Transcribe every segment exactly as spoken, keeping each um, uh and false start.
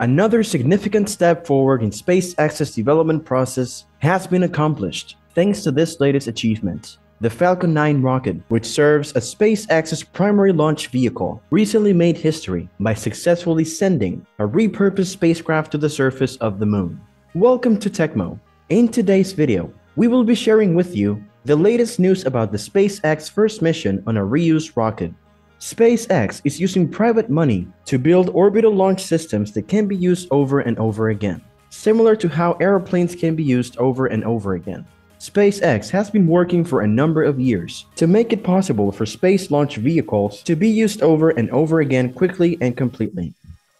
Another significant step forward in SpaceX's development process has been accomplished thanks to this latest achievement. The Falcon nine rocket, which serves as SpaceX's primary launch vehicle, recently made history by successfully sending a repurposed spacecraft to the surface of the moon. Welcome to Tecmo. In today's video, we will be sharing with you the latest news about the SpaceX first mission on a reused rocket. SpaceX is using private money to build orbital launch systems that can be used over and over again, similar to how airplanes can be used over and over again. SpaceX has been working for a number of years to make it possible for space launch vehicles to be used over and over again quickly and completely.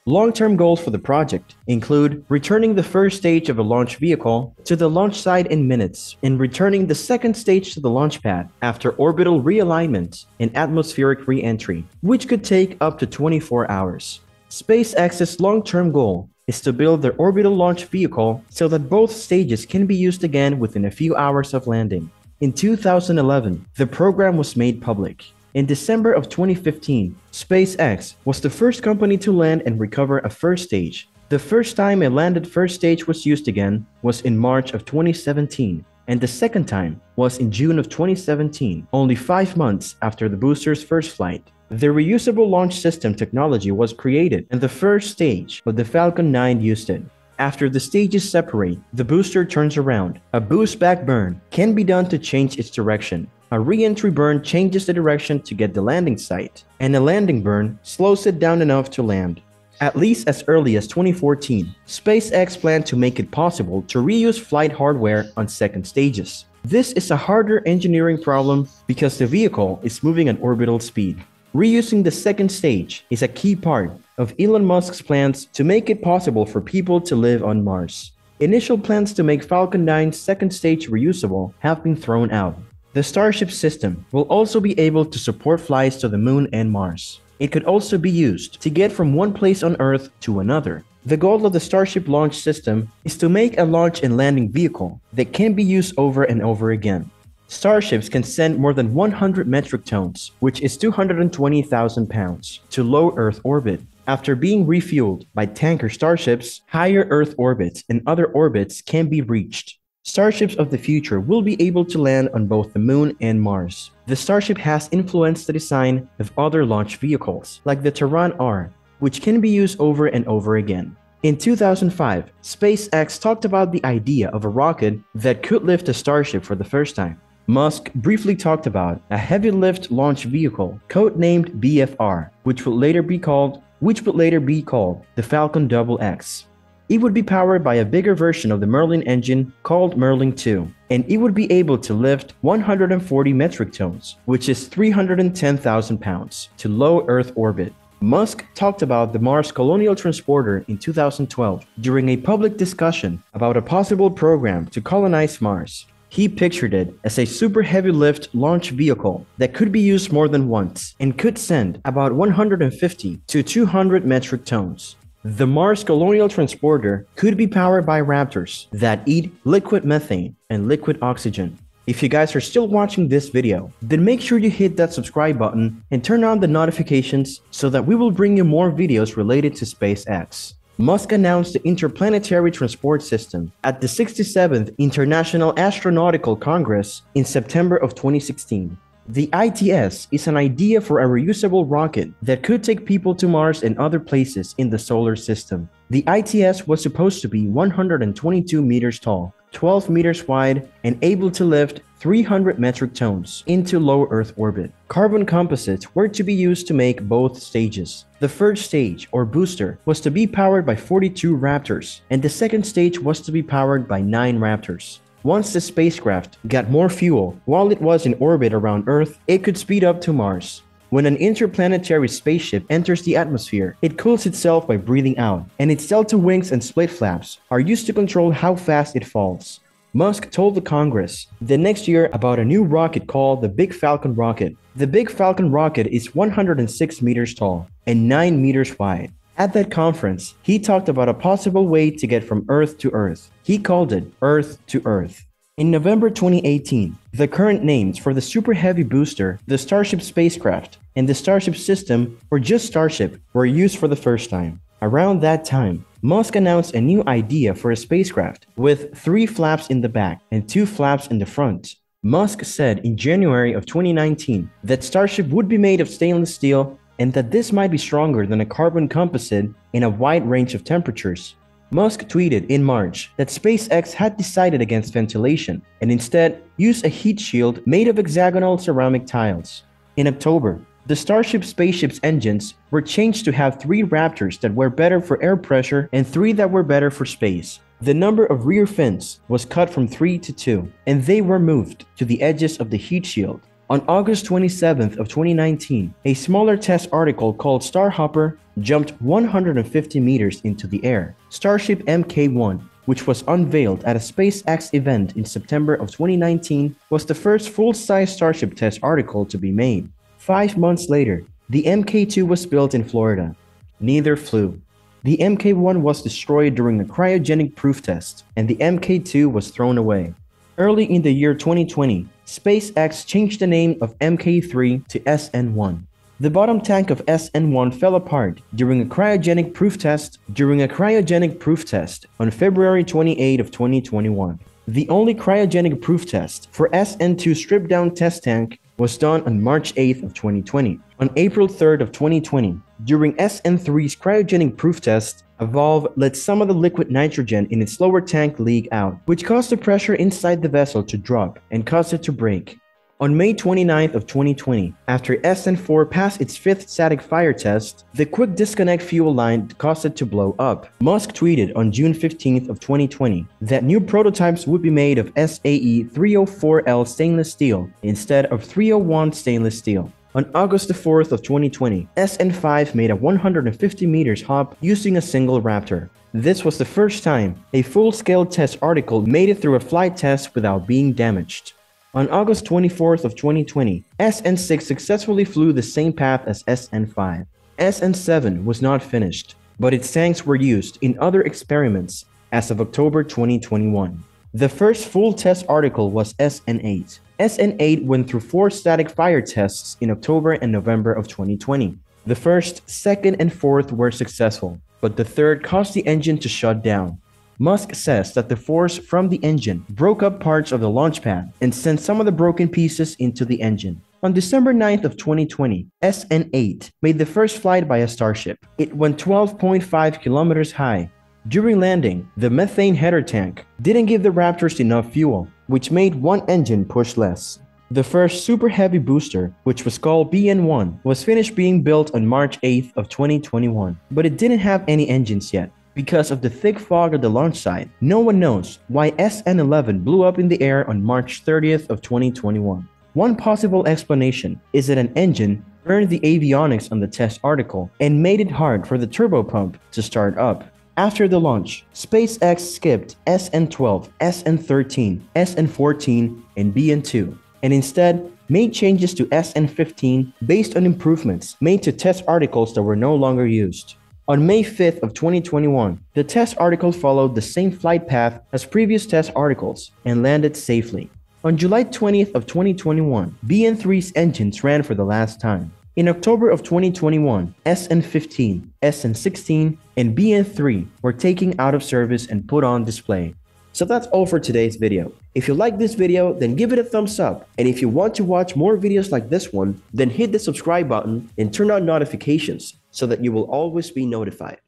Long-term goals for the project include returning the first stage of a launch vehicle to the launch site in minutes and returning the second stage to the launch pad after orbital realignment and atmospheric re-entry, which could take up to twenty-four hours. SpaceX's long-term goal is to build their orbital launch vehicle so that both stages can be used again within a few hours of landing. In two thousand eleven, the program was made public. In December of twenty fifteen, SpaceX was the first company to land and recover a first stage. The first time a landed first stage was used again was in March of twenty seventeen, and the second time was in June of twenty seventeen, only five months after the booster's first flight. The reusable launch system technology was created, and the first stage of the Falcon nine used it. After the stages separate, the booster turns around. A boost-back burn can be done to change its direction. A re-entry burn changes the direction to get the landing site, and a landing burn slows it down enough to land. At least as early as twenty fourteen, SpaceX planned to make it possible to reuse flight hardware on second stages. This is a harder engineering problem because the vehicle is moving at orbital speed. Reusing the second stage is a key part of Elon Musk's plans to make it possible for people to live on Mars. Initial plans to make Falcon nine's second stage reusable have been thrown out. The Starship system will also be able to support flights to the Moon and Mars. It could also be used to get from one place on Earth to another. The goal of the Starship launch system is to make a launch and landing vehicle that can be used over and over again. Starships can send more than one hundred metric tons, which is two hundred twenty thousand pounds, to low Earth orbit. After being refueled by tanker starships, higher Earth orbits and other orbits can be reached. Starships of the future will be able to land on both the Moon and Mars. The Starship has influenced the design of other launch vehicles, like the Terran R, which can be used over and over again. In two thousand five, SpaceX talked about the idea of a rocket that could lift a Starship for the first time. Musk briefly talked about a heavy lift launch vehicle, codenamed B F R, which would later be called, which would later be called the Falcon Double X. It would be powered by a bigger version of the Merlin engine called Merlin two, and it would be able to lift one hundred forty metric tons, which is three hundred ten thousand pounds, to low Earth orbit. Musk talked about the Mars Colonial Transporter in two thousand twelve during a public discussion about a possible program to colonize Mars. He pictured it as a super heavy lift launch vehicle that could be used more than once and could send about one hundred fifty to two hundred metric tons. The Mars Colonial Transporter could be powered by Raptors that eat liquid methane and liquid oxygen. If you guys are still watching this video, then make sure you hit that subscribe button and turn on the notifications so that we will bring you more videos related to SpaceX. Musk announced the Interplanetary Transport System at the sixty-seventh International Astronautical Congress in September of twenty sixteen. The I T S is an idea for a reusable rocket that could take people to Mars and other places in the solar system. The I T S was supposed to be one hundred twenty-two meters tall, twelve meters wide, and able to lift three hundred metric tons into low Earth orbit. Carbon composites were to be used to make both stages. The first stage, or booster, was to be powered by forty-two Raptors, and the second stage was to be powered by nine Raptors. Once the spacecraft got more fuel while it was in orbit around Earth, it could speed up to Mars. When an interplanetary spaceship enters the atmosphere, it cools itself by breathing out, and its delta wings and split flaps are used to control how fast it falls. Musk told the Congress the next year about a new rocket called the Big Falcon rocket. The Big Falcon rocket is one hundred six meters tall and nine meters wide. At that conference, he talked about a possible way to get from Earth to Earth. He called it Earth to Earth. In November twenty eighteen, the current names for the Super Heavy booster, the Starship spacecraft, and the Starship system, or just Starship, were used for the first time. Around that time, Musk announced a new idea for a spacecraft with three flaps in the back and two flaps in the front. Musk said in January of twenty nineteen that Starship would be made of stainless steel and that this might be stronger than a carbon composite in a wide range of temperatures. Musk tweeted in March that SpaceX had decided against ventilation and instead used a heat shield made of hexagonal ceramic tiles. In October, the Starship spaceship's engines were changed to have three Raptors that were better for air pressure and three that were better for space. The number of rear fins was cut from three to two, and they were moved to the edges of the heat shield. On August twenty-seventh of twenty nineteen, a smaller test article called Starhopper jumped one hundred fifty meters into the air. Starship M K one, which was unveiled at a SpaceX event in September of twenty nineteen, was the first full-size Starship test article to be made. Five months later, the M K two was built in Florida. Neither flew. The M K one was destroyed during a cryogenic proof test, and the M K two was thrown away. Early in the year twenty twenty, SpaceX changed the name of M K three to S N one. The bottom tank of S N one fell apart during a cryogenic proof test during a cryogenic proof test on February twenty-eighth of twenty twenty-one. The only cryogenic proof test for S N two stripped-down test tank was done on March eighth of twenty twenty. On April third of twenty twenty, during S N three's cryogenic proof test, a valve let some of the liquid nitrogen in its lower tank leak out, which caused the pressure inside the vessel to drop and caused it to break. On May twenty-ninth of twenty twenty, after S N four passed its fifth static fire test, the quick disconnect fuel line caused it to blow up. Musk tweeted on June fifteenth of twenty twenty that new prototypes would be made of S A E three oh four L stainless steel instead of three oh one stainless steel. On August fourth of twenty twenty, S N five made a one hundred fifty meters hop using a single Raptor. This was the first time a full-scale test article made it through a flight test without being damaged. On August twenty-fourth of twenty twenty, S N six successfully flew the same path as S N five. S N seven was not finished, but its tanks were used in other experiments as of October twenty twenty-one. The first full test article was S N eight. S N eight went through four static fire tests in October and November of twenty twenty. The first, second, and fourth were successful, but the third caused the engine to shut down. Musk says that the force from the engine broke up parts of the launch pad and sent some of the broken pieces into the engine. On December ninth of twenty twenty, S N eight made the first flight by a Starship. It went twelve point five kilometers high. During landing, the methane header tank didn't give the Raptors enough fuel, which made one engine push less. The first super heavy booster, which was called B N one, was finished being built on March eighth of twenty twenty-one, but it didn't have any engines yet. Because of the thick fog at the launch site, no one knows why S N eleven blew up in the air on March thirtieth of twenty twenty-one. One possible explanation is that an engine burned the avionics on the test article and made it hard for the turbopump to start up. After the launch, SpaceX skipped S N twelve, S N thirteen, S N fourteen, and B N two, and instead made changes to S N fifteen based on improvements made to test articles that were no longer used. On May fifth of twenty twenty-one, the test article followed the same flight path as previous test articles and landed safely. On July twentieth of twenty twenty-one, B N three's engines ran for the last time. In October of twenty twenty-one, S N fifteen, S N sixteen, and B N three were taken out of service and put on display. So that's all for today's video. If you like this video, then give it a thumbs up. And if you want to watch more videos like this one, then hit the subscribe button and turn on notifications, so that you will always be notified.